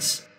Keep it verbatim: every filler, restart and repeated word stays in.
friends.